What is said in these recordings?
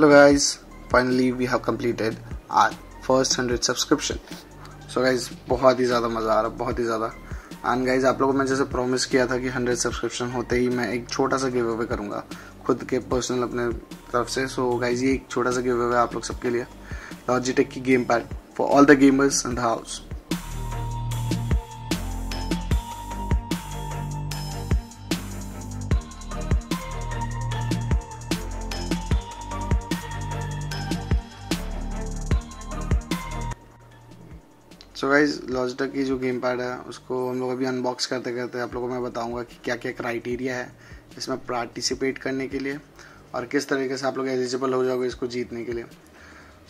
Hello guys, finally we have completed our first 100 subscription. So guys, बहुत ही ज़्यादा मज़ा आ रहा है, बहुत ही ज़्यादा. And guys, आप लोगों को मैं जैसे प्रॉमिस किया था कि 100 सब्सक्रिप्शन होते ही मैं एक छोटा सा गिव अवे करूँगा खुद के पर्सनल अपने तरफ से. सो गाइज, ये एक छोटा सा गिव अवे आप लोग सबके लिए, लॉजिटेक की game pad for all the gamers in the house. So guys, Logitech की जो गेम पैड है उसको हम लोग अभी अनबॉक्स करते करते आप लोगों को मैं बताऊंगा कि क्या क्या क्राइटेरिया है इसमें पार्टिसिपेट करने के लिए और किस तरीके से आप लोग एलिजिबल हो जाओगे इसको जीतने के लिए.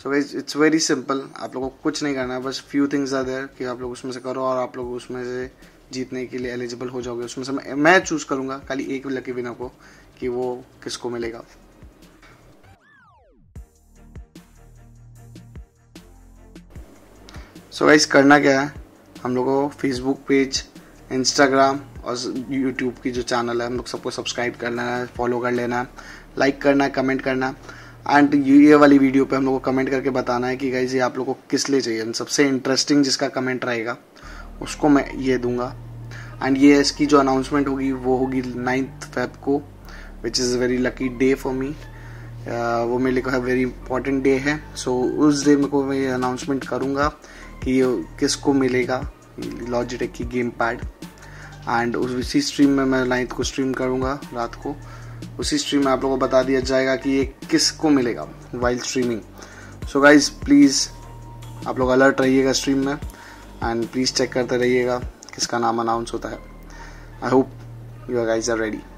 So guys, it's very simple. आप लोगों को कुछ नहीं करना है, बस फ्यू थिंग्स आर देयर कि आप लोग उसमें से करो और आप लोग उसमें से जीतने के लिए एलिजिबल हो जाओगे. उसमें से मैं चूज़ करूँगा खाली एक लकी विनर को कि वो किसको मिलेगा. सो गाइस, करना क्या है, हम लोग को फेसबुक पेज, इंस्टाग्राम और यूट्यूब की जो चैनल है हम लोग सबको सब्सक्राइब करना है, फॉलो कर लेना है, लाइक करना है, कमेंट करना है. एंड ये वाली वीडियो पे हम लोग को कमेंट करके बताना है कि गाइस ये आप लोग को किस लिए चाहिए. सबसे इंटरेस्टिंग जिसका कमेंट रहेगा उसको मैं ये दूंगा. एंड ये इसकी जो अनाउंसमेंट होगी वो होगी 9 फ़रवरी को, which is very lucky day for me. वो मेरे लिए वेरी इंपॉर्टेंट डे है. सो उस डे को मैं ये अनाउंसमेंट करूँगा कि ये किसको मिलेगा लॉजिटेक की गेम पैड. एंड उसी स्ट्रीम में मैं 9 को स्ट्रीम करूँगा रात को. उसी स्ट्रीम में आप लोगों को बता दिया जाएगा कि ये किसको मिलेगा while streaming. So guys, please आप लोग अलर्ट रहिएगा स्ट्रीम में एंड प्लीज़ चेक करते रहिएगा किसका नाम अनाउंस होता है. I hope you guys are ready.